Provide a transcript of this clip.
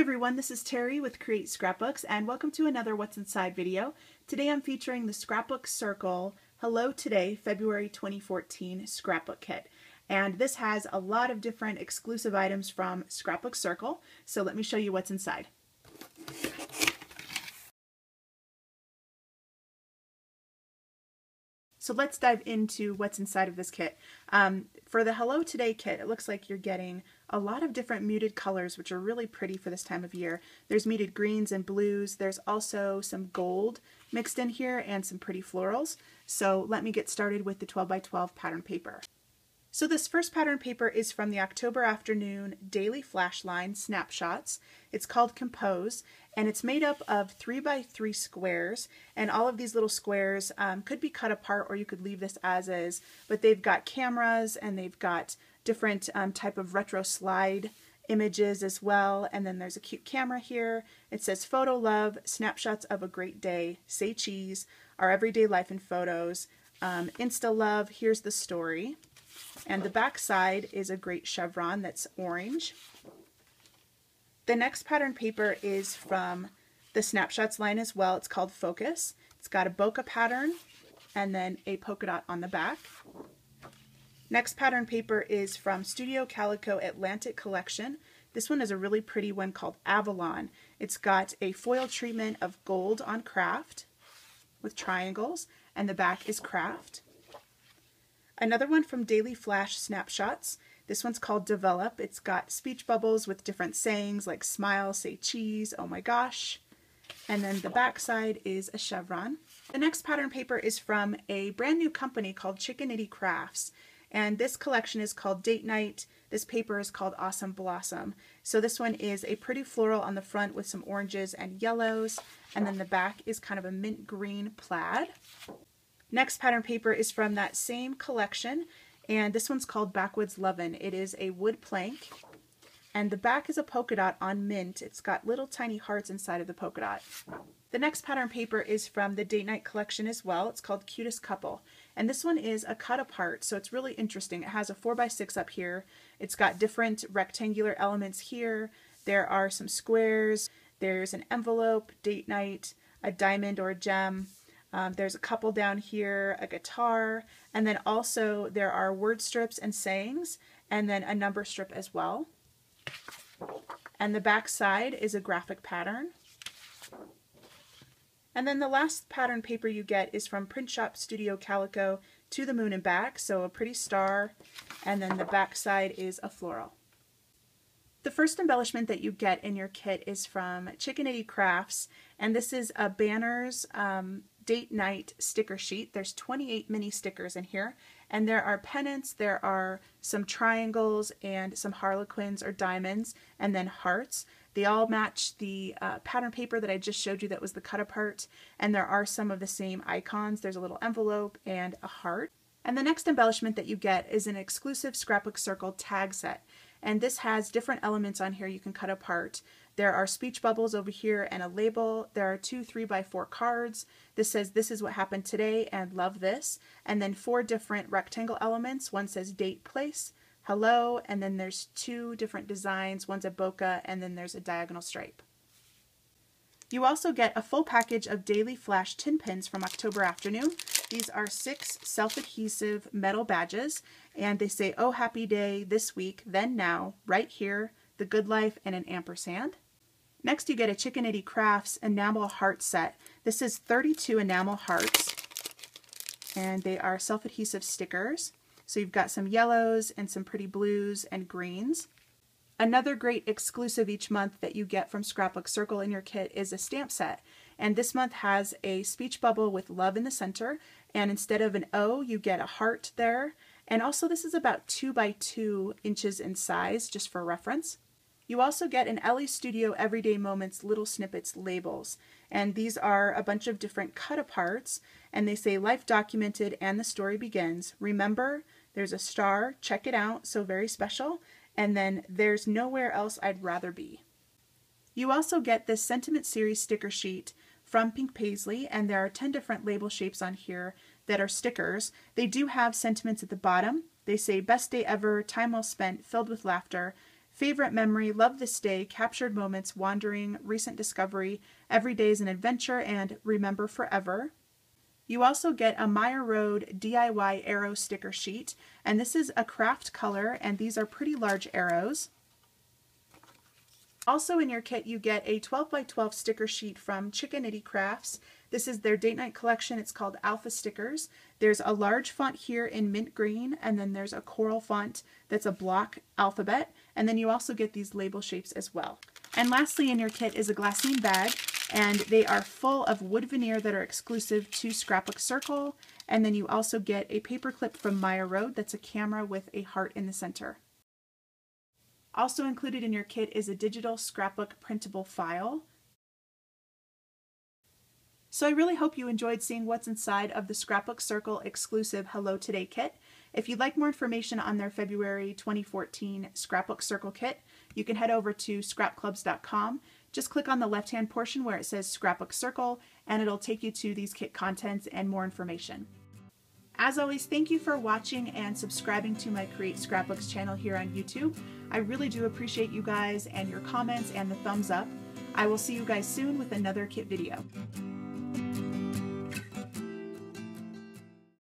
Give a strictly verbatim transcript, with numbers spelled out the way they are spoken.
Hey everyone, this is Terry with Create Scrapbooks and welcome to another What's Inside video. Today I'm featuring the Scrapbook Circle Hello Today February twenty fourteen Scrapbook Kit. And this has a lot of different exclusive items from Scrapbook Circle, so let me show you what's inside. So let's dive into what's inside of this kit. Um, for the Hello Today kit, it looks like you're getting a lot of different muted colors, which are really pretty for this time of year. There's muted greens and blues. There's also some gold mixed in here and some pretty florals. So let me get started with the twelve by twelve pattern paper. So this first pattern paper is from the October Afternoon Daily Flashline Snapshots. It's called Compose, and it's made up of three by three squares, and all of these little squares um, could be cut apart, or you could leave this as is, but they've got cameras and they've got different um, type of retro slide images as well, and then there's a cute camera here. It says Photo Love, Snapshots of a Great Day, Say Cheese, Our Everyday Life in Photos, um, Insta Love, Here's the Story. And the back side is a great chevron that's orange. The next pattern paper is from the Snapshots line as well. It's called Focus. It's got a bokeh pattern and then a polka dot on the back. Next pattern paper is from Studio Calico Atlantic Collection. This one is a really pretty one called Avalon. It's got a foil treatment of gold on craft with triangles, and the back is craft. Another one from Daily Flash Snapshots. This one's called Develop. It's got speech bubbles with different sayings like smile, say cheese, oh my gosh. And then the back side is a chevron. The next pattern paper is from a brand new company called Chickaniddy Crafts. And this collection is called Date Night. This paper is called Awesome Blossom. So this one is a pretty floral on the front with some oranges and yellows. And then the back is kind of a mint green plaid. Next pattern paper is from that same collection, and this one's called Backwoods Lovin'. It is a wood plank, and the back is a polka dot on mint. It's got little tiny hearts inside of the polka dot. The next pattern paper is from the Date Night collection as well. It's called Cutest Couple, and this one is a cut apart, so it's really interesting. It has a four by six up here. It's got different rectangular elements here. There are some squares. There's an envelope, date night, a diamond or a gem. Um, there's a couple down here, a guitar, and then also there are word strips and sayings, and then a number strip as well. And the back side is a graphic pattern. And then the last pattern paper you get is from Print Shop Studio Calico, To the Moon and Back, so a pretty star, and then the back side is a floral. The first embellishment that you get in your kit is from Chickaniddy Crafts, and this is a banners um, date night sticker sheet. There's twenty-eight mini stickers in here, and there are pennants, there are some triangles and some harlequins or diamonds, and then hearts. They all match the uh, pattern paper that I just showed you that was the cut apart, and there are some of the same icons. There's a little envelope and a heart. And the next embellishment that you get is an exclusive Scrapbook Circle tag set. And this has different elements on here you can cut apart. There are speech bubbles over here and a label. There are two three by four cards. This says this is what happened today and love this. And then four different rectangle elements. One says date, place, hello, and then there's two different designs. One's a bokeh and then there's a diagonal stripe. You also get a full package of Daily Flash tin pins from October Afternoon. These are six self-adhesive metal badges, and they say, oh, happy day, this week, then now, right here, the good life, and an ampersand. Next, you get a Chickaniddy Crafts enamel heart set. This is thirty-two enamel hearts, and they are self-adhesive stickers. So you've got some yellows and some pretty blues and greens. Another great exclusive each month that you get from Scrapbook Circle in your kit is a stamp set. And this month has a speech bubble with love in the center. And instead of an O, you get a heart there. And also this is about two by two inches in size, just for reference. You also get an Ellie Studio Everyday Moments Little Snippets labels. And these are a bunch of different cut-aparts. And they say life documented and the story begins. Remember, there's a star, check it out, so very special. And then there's nowhere else I'd rather be. You also get this Sentiment Series sticker sheet from Pink Paisley, and there are ten different label shapes on here that are stickers. They do have sentiments at the bottom. They say best day ever, time well spent, filled with laughter, Favorite memory, love this day, captured moments, wandering, recent discovery, every day is an adventure, and remember forever. You also get a Meyer Road D I Y arrow sticker sheet, and this is a craft color, and these are pretty large arrows. Also in your kit, you get a twelve by twelve sticker sheet from Chickaniddy Crafts. This is their date night collection. It's called Alpha Stickers. There's a large font here in mint green, and then there's a coral font that's a block alphabet. And then you also get these label shapes as well. And lastly in your kit is a glassine bag, and they are full of wood veneer that are exclusive to Scrapbook Circle. And then you also get a paper clip from Maya Road that's a camera with a heart in the center. Also included in your kit is a digital scrapbook printable file. So I really hope you enjoyed seeing what's inside of the Scrapbook Circle exclusive Hello Today kit. If you'd like more information on their February twenty fourteen Scrapbook Circle kit, you can head over to Scrap Clubs dot com. Just click on the left-hand portion where it says Scrapbook Circle, and it'll take you to these kit contents and more information. As always, thank you for watching and subscribing to my Create Scrapbooks channel here on YouTube. I really do appreciate you guys and your comments and the thumbs up. I will see you guys soon with another kit video.